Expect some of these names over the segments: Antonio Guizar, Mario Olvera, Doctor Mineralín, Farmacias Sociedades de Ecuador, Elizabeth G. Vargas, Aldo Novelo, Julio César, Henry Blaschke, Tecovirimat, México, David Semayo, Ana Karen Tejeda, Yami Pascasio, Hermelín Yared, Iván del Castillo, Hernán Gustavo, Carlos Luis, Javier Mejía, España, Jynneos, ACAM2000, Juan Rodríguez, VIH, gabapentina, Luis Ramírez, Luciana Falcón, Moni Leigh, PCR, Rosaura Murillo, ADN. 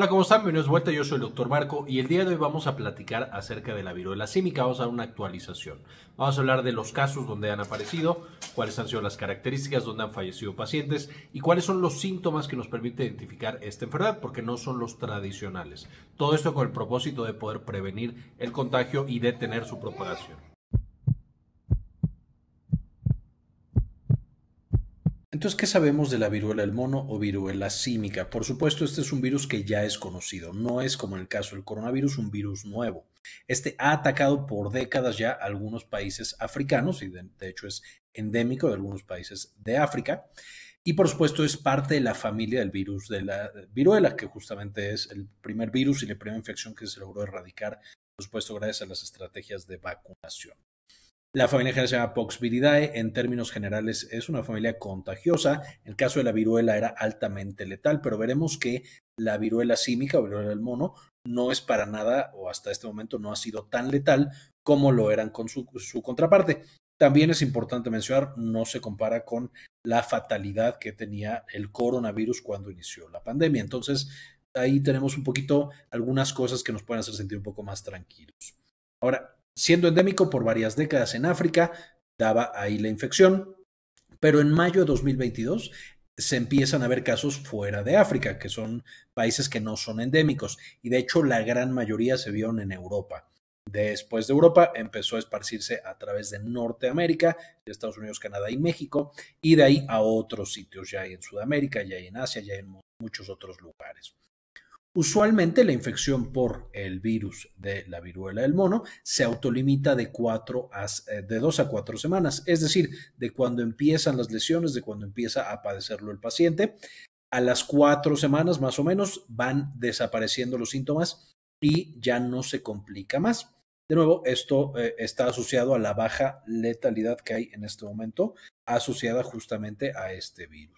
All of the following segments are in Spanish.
Hola, ¿cómo están? Bienvenidos de vuelta, yo soy el Dr. Marco y el día de hoy vamos a platicar acerca de la viruela símica, vamos a dar una actualización. Vamos a hablar de los casos donde han aparecido, cuáles han sido las características, dónde han fallecido pacientes y cuáles son los síntomas que nos permite identificar esta enfermedad, porque no son los tradicionales. Todo esto con el propósito de poder prevenir el contagio y detener su propagación. Entonces, ¿qué sabemos de la viruela del mono o viruela símica? Por supuesto, este es un virus que ya es conocido, no es como en el caso del coronavirus, un virus nuevo. Este ha atacado por décadas ya algunos países africanos y de hecho es endémico de algunos países de África. Y por supuesto es parte de la familia del virus de la viruela, que justamente es el primer virus y la primera infección que se logró erradicar, por supuesto gracias a las estrategias de vacunación. La familia en general se llama Poxviridae, en términos generales es una familia contagiosa. En el caso de la viruela era altamente letal, pero veremos que la viruela símica o viruela del mono no es para nada, o hasta este momento no ha sido tan letal como lo eran con su contraparte. También es importante mencionar, no se compara con la fatalidad que tenía el coronavirus cuando inició la pandemia. Entonces ahí tenemos un poquito algunas cosas que nos pueden hacer sentir un poco más tranquilos. Ahora, siendo endémico por varias décadas en África, daba ahí la infección, pero en mayo de 2022 se empiezan a ver casos fuera de África, que son países que no son endémicos, y de hecho la gran mayoría se vieron en Europa. Después de Europa empezó a esparcirse a través de Norteamérica, de Estados Unidos, Canadá y México, y de ahí a otros sitios, ya en Sudamérica, ya en Asia, ya en muchos otros lugares. Usualmente la infección por el virus de la viruela del mono se autolimita de 2 a 4 semanas, es decir, de cuando empiezan las lesiones, de cuando empieza a padecerlo el paciente, a las 4 semanas más o menos van desapareciendo los síntomas y ya no se complica más. De nuevo, esto está asociado a la baja letalidad que hay en este momento, asociada justamente a este virus.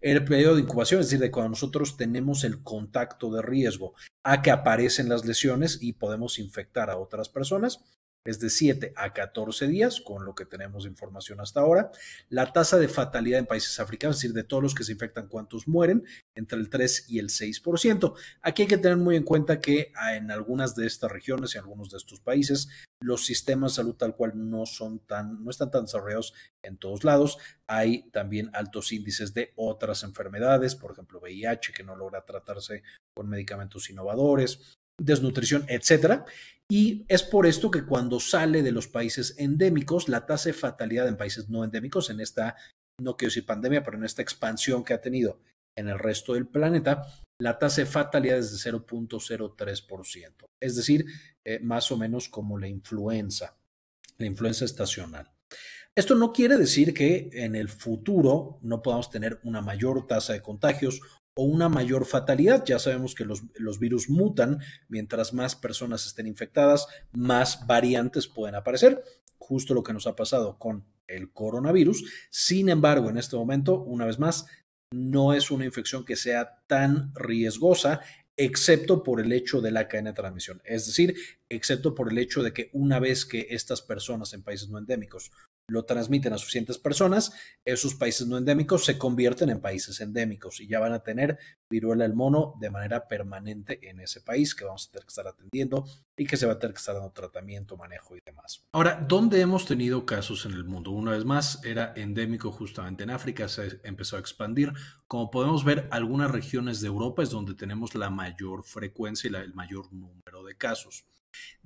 El periodo de incubación, es decir, de cuando nosotros tenemos el contacto de riesgo a que aparecen las lesiones y podemos infectar a otras personas, es de 7 a 14 días, con lo que tenemos de información hasta ahora. La tasa de fatalidad en países africanos, es decir, de todos los que se infectan, cuántos mueren, entre el 3 y el 6%. Aquí hay que tener muy en cuenta que en algunas de estas regiones y en algunos de estos países, los sistemas de salud tal cual no están tan desarrollados en todos lados. Hay también altos índices de otras enfermedades, por ejemplo, VIH, que no logra tratarse con medicamentos innovadores, desnutrición, etcétera. Y es por esto que cuando sale de los países endémicos, la tasa de fatalidad en países no endémicos, en esta, no quiero decir pandemia, pero en esta expansión que ha tenido en el resto del planeta, la tasa de fatalidad es de 0.03%, es decir, más o menos como la influenza estacional. Esto no quiere decir que en el futuro no podamos tener una mayor tasa de contagios o una mayor fatalidad. Ya sabemos que los virus mutan, mientras más personas estén infectadas, más variantes pueden aparecer, justo lo que nos ha pasado con el coronavirus. Sin embargo, en este momento, una vez más, no es una infección que sea tan riesgosa, excepto por el hecho de la cadena de transmisión, es decir, excepto por el hecho de que una vez que estas personas en países no endémicos lo transmiten a suficientes personas, esos países no endémicos se convierten en países endémicos y ya van a tener viruela del mono de manera permanente en ese país, que vamos a tener que estar atendiendo y que se va a tener que estar dando tratamiento, manejo y demás. Ahora, ¿dónde hemos tenido casos en el mundo? Una vez más, era endémico justamente en África, se empezó a expandir. Como podemos ver, algunas regiones de Europa es donde tenemos la mayor frecuencia y el mayor número de casos.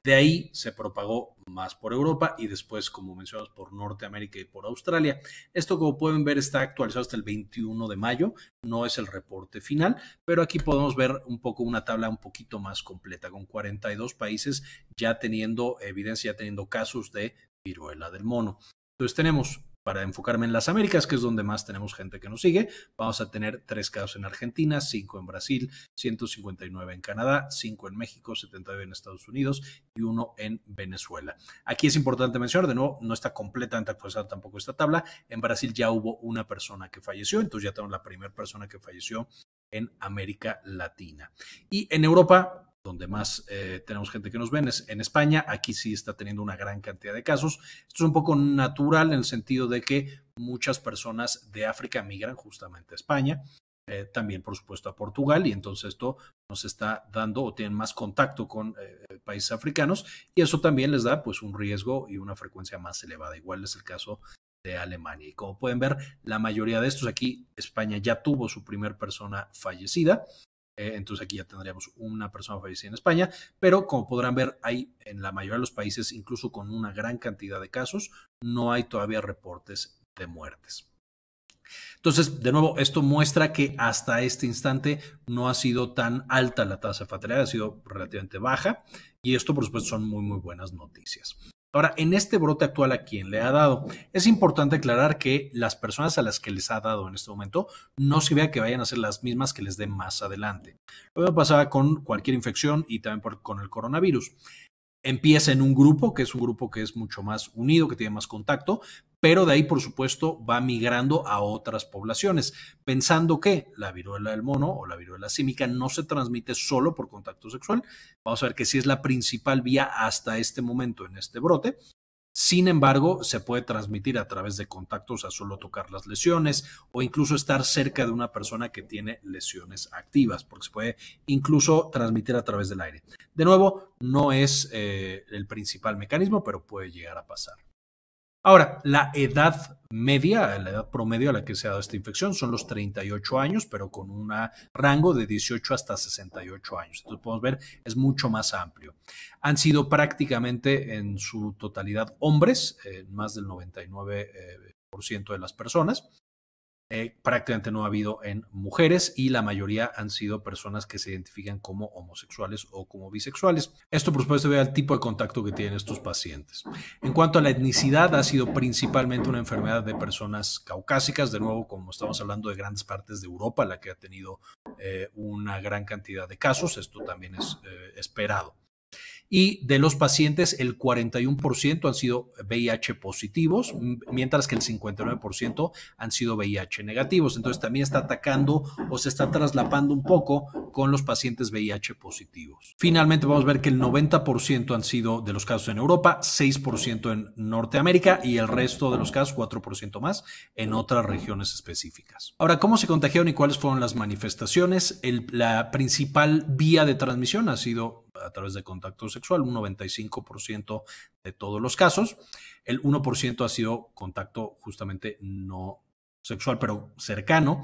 De ahí se propagó más por Europa y después, como mencionamos, por Norteamérica y por Australia. Esto, como pueden ver, está actualizado hasta el 21 de mayo. No es el reporte final, pero aquí podemos ver un poco una tabla un poquito más completa, con 42 países ya teniendo evidencia, ya teniendo casos de viruela del mono. Entonces tenemos, para enfocarme en las Américas, que es donde más tenemos gente que nos sigue, vamos a tener 3 casos en Argentina, 5 en Brasil, 159 en Canadá, 5 en México, 79 en Estados Unidos y 1 en Venezuela. Aquí es importante mencionar, de nuevo, no está completamente actualizada tampoco esta tabla. En Brasil ya hubo una persona que falleció, entonces ya tenemos la primera persona que falleció en América Latina. Y en Europa, donde más tenemos gente que nos ven es en España. Aquí sí está teniendo una gran cantidad de casos. Esto es un poco natural en el sentido de que muchas personas de África migran justamente a España, también por supuesto a Portugal, y entonces esto nos está dando o tienen más contacto con países africanos, y eso también les da pues un riesgo y una frecuencia más elevada. Igual es el caso de Alemania. Y como pueden ver, la mayoría de estos aquí, España ya tuvo su primer persona fallecida, entonces aquí ya tendríamos una persona fallecida en España, pero como podrán ver, hay en la mayoría de los países, incluso con una gran cantidad de casos, no hay todavía reportes de muertes. Entonces, de nuevo, esto muestra que hasta este instante no ha sido tan alta la tasa de fatalidad, ha sido relativamente baja, y esto, por supuesto, son muy, muy buenas noticias. Ahora, en este brote actual, ¿a quién le ha dado? Es importante aclarar que las personas a las que les ha dado en este momento no se vea que vayan a ser las mismas que les dé más adelante. Lo mismo pasaba con cualquier infección y también con el coronavirus. Empieza en un grupo, que es un grupo que es mucho más unido, que tiene más contacto, pero de ahí, por supuesto, va migrando a otras poblaciones, pensando que la viruela del mono o la viruela símica no se transmite solo por contacto sexual. Vamos a ver que sí es la principal vía hasta este momento en este brote. Sin embargo, se puede transmitir a través de contactos, a solo tocar las lesiones o incluso estar cerca de una persona que tiene lesiones activas, porque se puede incluso transmitir a través del aire. De nuevo, no es el principal mecanismo, pero puede llegar a pasar. Ahora, la edad media, la edad promedio a la que se ha dado esta infección son los 38 años, pero con un rango de 18 hasta 68 años. Entonces, podemos ver, es mucho más amplio. Han sido prácticamente en su totalidad hombres, más del 99% de las personas. Prácticamente no ha habido en mujeres y la mayoría han sido personas que se identifican como homosexuales o como bisexuales. Esto, por supuesto, se ve al tipo de contacto que tienen estos pacientes. En cuanto a la etnicidad, ha sido principalmente una enfermedad de personas caucásicas. De nuevo, como estamos hablando de grandes partes de Europa, la que ha tenido una gran cantidad de casos, esto también es esperado. Y de los pacientes, el 41% han sido VIH positivos, mientras que el 59% han sido VIH negativos. Entonces, también está atacando o se está traslapando un poco con los pacientes VIH positivos. Finalmente, vamos a ver que el 90% han sido de los casos en Europa, 6% en Norteamérica y el resto de los casos, 4% más, en otras regiones específicas. Ahora, ¿cómo se contagiaron y cuáles fueron las manifestaciones? La principal vía de transmisión ha sido a través de contacto sexual, un 95% de todos los casos. El 1% ha sido contacto justamente no sexual, pero cercano.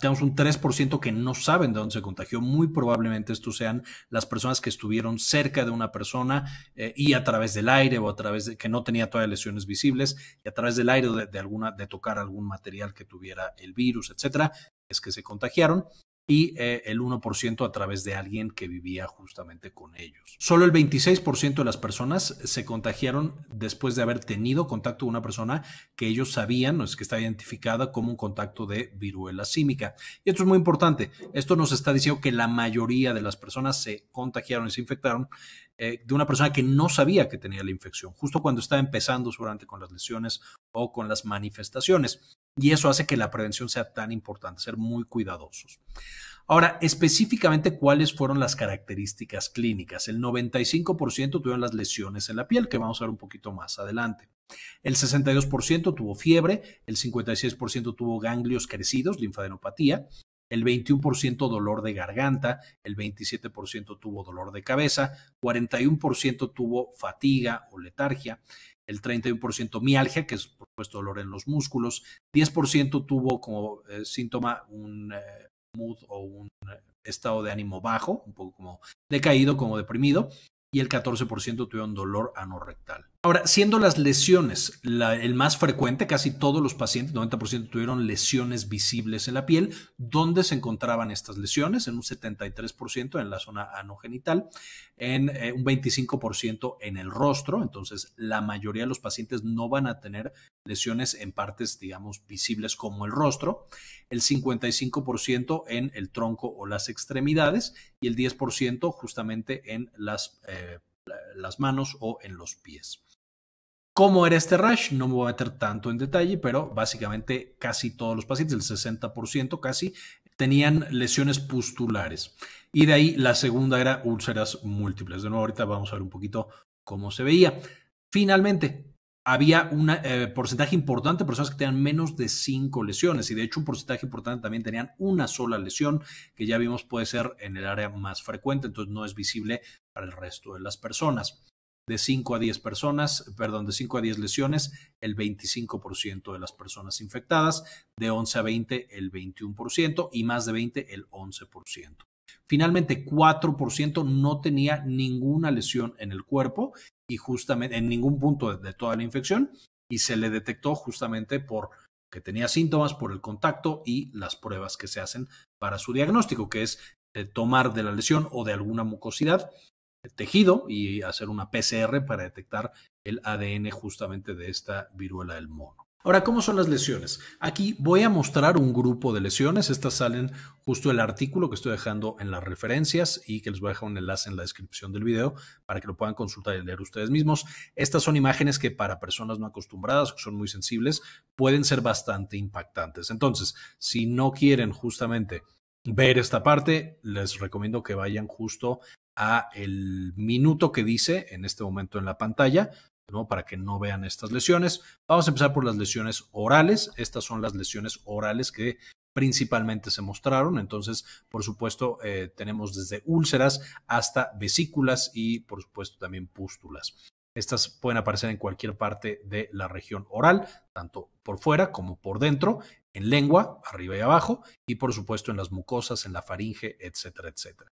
Tenemos un 3% que no saben de dónde se contagió. Muy probablemente estos sean las personas que estuvieron cerca de una persona y a través del aire o a través de que no tenía todavía lesiones visibles y a través del aire o de tocar algún material que tuviera el virus, etcétera, es que se contagiaron. Y el 1% a través de alguien que vivía justamente con ellos. Solo el 26% de las personas se contagiaron después de haber tenido contacto con una persona que ellos sabían, o es que está identificada como un contacto de viruela símica. Y esto es muy importante. Esto nos está diciendo que la mayoría de las personas se contagiaron y se infectaron de una persona que no sabía que tenía la infección, justo cuando estaba empezando seguramente con las lesiones o con las manifestaciones. Y eso hace que la prevención sea tan importante, ser muy cuidadosos. Ahora, específicamente, ¿cuáles fueron las características clínicas? El 95% tuvieron las lesiones en la piel, que vamos a ver un poquito más adelante. El 62% tuvo fiebre, el 56% tuvo ganglios crecidos, linfadenopatía, el 21% dolor de garganta, el 27% tuvo dolor de cabeza, 41% tuvo fatiga o letargia, el 31% mialgia, que es por supuesto dolor en los músculos, 10% tuvo como síntoma un mood o un estado de ánimo bajo, un poco como decaído, como deprimido, y el 14% tuvieron dolor anorrectal. Ahora, siendo las lesiones el más frecuente, casi todos los pacientes, 90%, tuvieron lesiones visibles en la piel. ¿Dónde se encontraban estas lesiones? En un 73% en la zona anogenital, en un 25% en el rostro. Entonces, la mayoría de los pacientes no van a tener lesiones en partes, digamos, visibles como el rostro. El 55% en el tronco o las extremidades y el 10% justamente en las manos o en los pies. ¿Cómo era este rash? No me voy a meter tanto en detalle, pero básicamente casi todos los pacientes, el 60% casi, tenían lesiones pustulares. Y de ahí la segunda era úlceras múltiples. De nuevo, ahorita vamos a ver un poquito cómo se veía. Finalmente, había un porcentaje importante de personas que tenían menos de 5 lesiones y de hecho un porcentaje importante también tenían una sola lesión que ya vimos puede ser en el área más frecuente, entonces no es visible para el resto de las personas. De 5 a 10 personas, perdón, de 5 a 10 lesiones, el 25% de las personas infectadas, de 11 a 20 el 21% y más de 20 el 11%. Finalmente, 4% no tenía ninguna lesión en el cuerpo y justamente en ningún punto de toda la infección y se le detectó justamente por que tenía síntomas, por el contacto y las pruebas que se hacen para su diagnóstico, que es tomar de la lesión o de alguna mucosidad tejido y hacer una PCR para detectar el ADN justamente de esta viruela del mono. Ahora, ¿cómo son las lesiones? Aquí voy a mostrar un grupo de lesiones. Estas salen justo del artículo que estoy dejando en las referencias y que les voy a dejar un enlace en la descripción del video para que lo puedan consultar y leer ustedes mismos. Estas son imágenes que para personas no acostumbradas, que son muy sensibles, pueden ser bastante impactantes. Entonces, si no quieren justamente ver esta parte, les recomiendo que vayan justo a el minuto que dice en este momento en la pantalla, ¿no? Para que no vean estas lesiones. Vamos a empezar por las lesiones orales. Estas son las lesiones orales que principalmente se mostraron. Entonces, por supuesto, tenemos desde úlceras hasta vesículas y, por supuesto, también pústulas. Estas pueden aparecer en cualquier parte de la región oral, tanto por fuera como por dentro, en lengua, arriba y abajo, y, por supuesto, en las mucosas, en la faringe, etcétera, etcétera.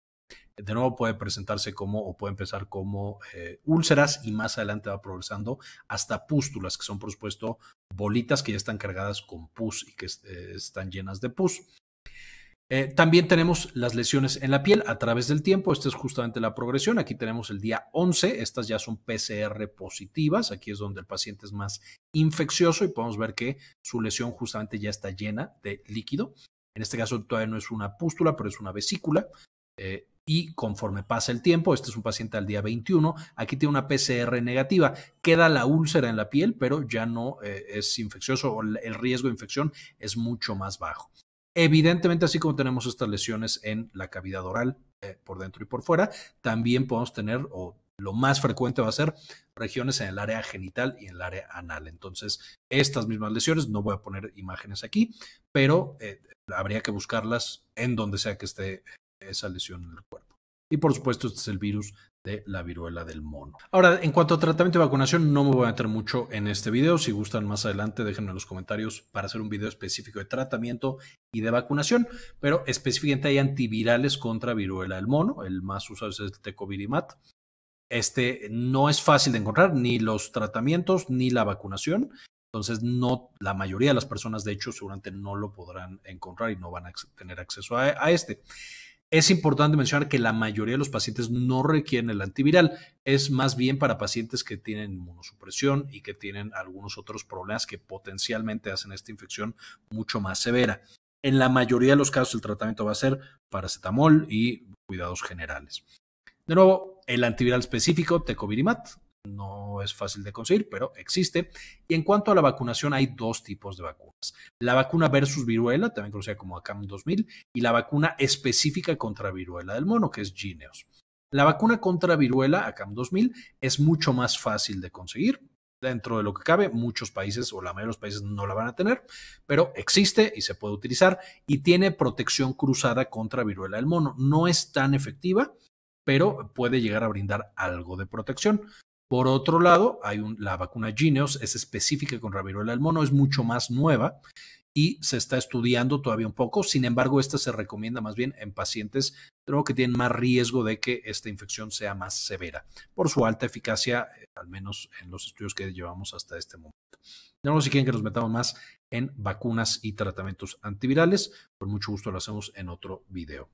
De nuevo puede presentarse como o puede empezar como úlceras y más adelante va progresando hasta pústulas, que son por supuesto bolitas que ya están cargadas con pus y que están llenas de pus. También tenemos las lesiones en la piel a través del tiempo. Esta es justamente la progresión. Aquí tenemos el día 11. Estas ya son PCR positivas. Aquí es donde el paciente es más infeccioso y podemos ver que su lesión justamente ya está llena de líquido. En este caso todavía no es una pústula, pero es una vesícula. Y conforme pasa el tiempo, este es un paciente al día 21, aquí tiene una PCR negativa, queda la úlcera en la piel, pero ya no es infeccioso o el riesgo de infección es mucho más bajo. Evidentemente, así como tenemos estas lesiones en la cavidad oral, por dentro y por fuera, también podemos tener, o lo más frecuente va a ser, regiones en el área genital y en el área anal. Entonces, estas mismas lesiones, no voy a poner imágenes aquí, pero habría que buscarlas en donde sea que esté esa lesión en el cuerpo. Y por supuesto, este es el virus de la viruela del mono. Ahora, en cuanto a tratamiento y vacunación, no me voy a meter mucho en este video. Si gustan más adelante, déjenme en los comentarios para hacer un video específico de tratamiento y de vacunación, pero específicamente hay antivirales contra viruela del mono. El más usado es el Tecovirimat. Este no es fácil de encontrar, ni los tratamientos ni la vacunación. Entonces, no, la mayoría de las personas, de hecho, seguramente no lo podrán encontrar y no van a tener acceso a este. Es importante mencionar que la mayoría de los pacientes no requieren el antiviral. Es más bien para pacientes que tienen inmunosupresión y que tienen algunos otros problemas que potencialmente hacen esta infección mucho más severa. En la mayoría de los casos el tratamiento va a ser paracetamol y cuidados generales. De nuevo, el antiviral específico, Tecovirimat, no es fácil de conseguir, pero existe. Y en cuanto a la vacunación, hay dos tipos de vacunas. La vacuna versus viruela, también conocida como ACAM2000, y la vacuna específica contra viruela del mono, que es Jynneos. La vacuna contra viruela, ACAM2000, es mucho más fácil de conseguir. Dentro de lo que cabe, muchos países o la mayoría de los países no la van a tener, pero existe y se puede utilizar y tiene protección cruzada contra viruela del mono. No es tan efectiva, pero puede llegar a brindar algo de protección. Por otro lado, hay la vacuna Jynneos, es específica contra viruela del mono, es mucho más nueva y se está estudiando todavía un poco. Sin embargo, esta se recomienda más bien en pacientes que tienen más riesgo de que esta infección sea más severa por su alta eficacia, al menos en los estudios que llevamos hasta este momento. No sé si quieren que nos metamos más en vacunas y tratamientos antivirales, con mucho gusto lo hacemos en otro video.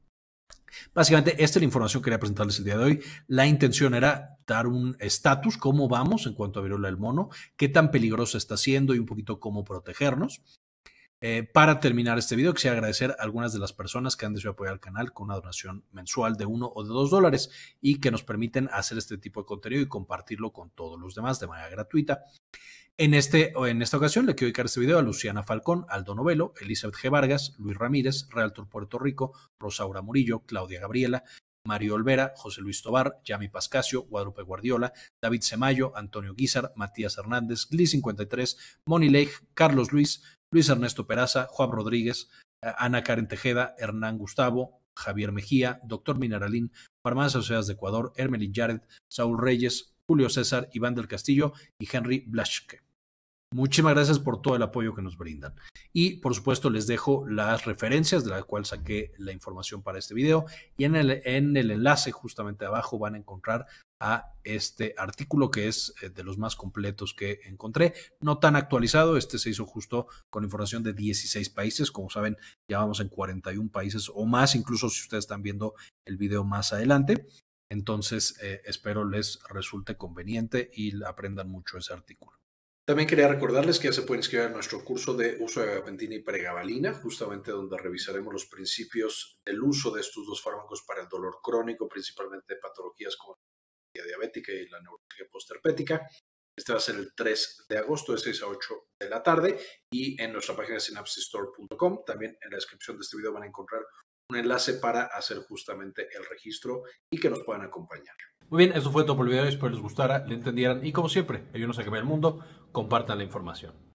Básicamente, esta es la información que quería presentarles el día de hoy. La intención era dar un estatus, cómo vamos en cuanto a viruela del mono, qué tan peligroso está siendo y un poquito cómo protegernos. Para terminar este video, quisiera agradecer a algunas de las personas que han decidido apoyar al canal con una donación mensual de $1 o de $2 y que nos permiten hacer este tipo de contenido y compartirlo con todos los demás de manera gratuita. En esta ocasión le quiero dedicar este video a Luciana Falcón, Aldo Novelo, Elizabeth G. Vargas, Luis Ramírez, Real Tour Puerto Rico, Rosaura Murillo, Claudia Gabriela, Mario Olvera, José Luis Tobar, Yami Pascasio, Guadalupe Guardiola, David Semayo, Antonio Guizar, Matías Hernández, Gli 53, Moni Leigh, Carlos Luis, Luis Ernesto Peraza, Juan Rodríguez, Ana Karen Tejeda, Hernán Gustavo, Javier Mejía, Doctor Mineralín, Farmacias Sociedades de Ecuador, Hermelín Yared, Saúl Reyes, Julio César, Iván del Castillo y Henry Blaschke. Muchísimas gracias por todo el apoyo que nos brindan. Y, por supuesto, les dejo las referencias de las cuales saqué la información para este video. Y en el enlace justamente abajo van a encontrar a este artículo que es de los más completos que encontré. No tan actualizado, este se hizo justo con información de 16 países. Como saben, ya vamos en 41 países o más, incluso si ustedes están viendo el video más adelante. Entonces, espero les resulte conveniente y aprendan mucho ese artículo. También quería recordarles que ya se pueden inscribir a nuestro curso de uso de gabapentina y pregabalina, justamente donde revisaremos los principios del uso de estos dos fármacos para el dolor crónico, principalmente de patologías como la diabética y la neurología postherpética. Este va a ser el 3 de agosto de 6 a 8 de la tarde y en nuestra página sinapsisstore.com. También en la descripción de este video van a encontrar un enlace para hacer justamente el registro y que nos puedan acompañar. Muy bien, eso fue todo por el video. Espero les gustara, le entendieran y como siempre, ayúdenos a cambiar el mundo, compartan la información.